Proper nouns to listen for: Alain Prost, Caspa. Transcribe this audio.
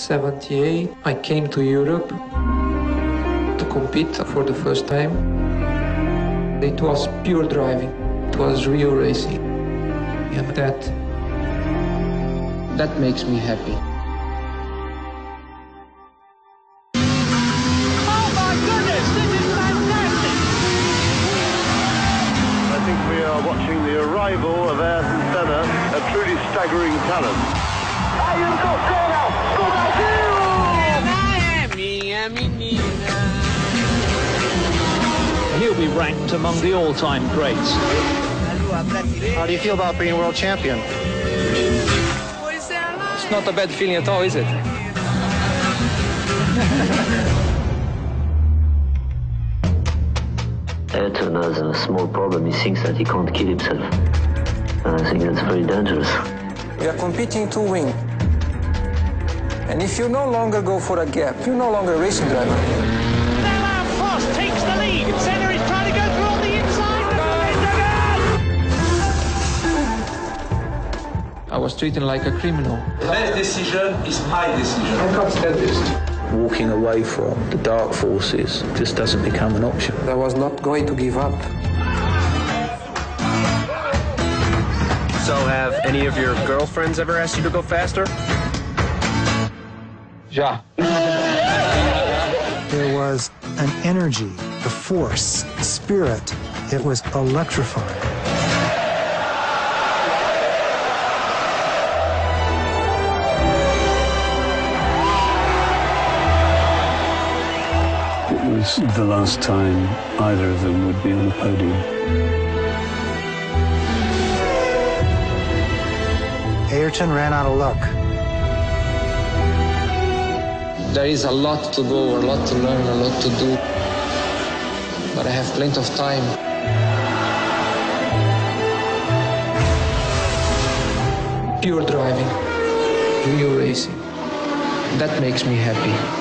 1978, I came to Europe to compete for the first time. It was pure driving. It was real racing. And that makes me happy. Oh my goodness, this is fantastic! I think we are watching the arrival of Ayrton Senna, a truly staggering talent. Ayrton Senna, do Brasil! Ela é minha menina. He'll be ranked among the all-time greats. How do you feel about being world champion? It's not a bad feeling at all, is it? Ayrton has a small problem. He thinks that he can't kill himself. And I think that's very dangerous. We are competing to win. And if you no longer go for a gap, you're no longer a racing driver. Alain Prost takes the lead. Senna is trying to go through on the inside. I was treated like a criminal. The best decision is my decision. I can't stand this. Walking away from the dark forces just doesn't become an option. I was not going to give up. So have any of your girlfriends ever asked you to go faster? Yeah. There was an energy, a force, a spirit. It was electrifying. It was the last time either of them would be on the podium. Ayrton ran out of luck. There is a lot to go, a lot to learn, a lot to do. But I have plenty of time. Pure driving, real racing. That makes me happy.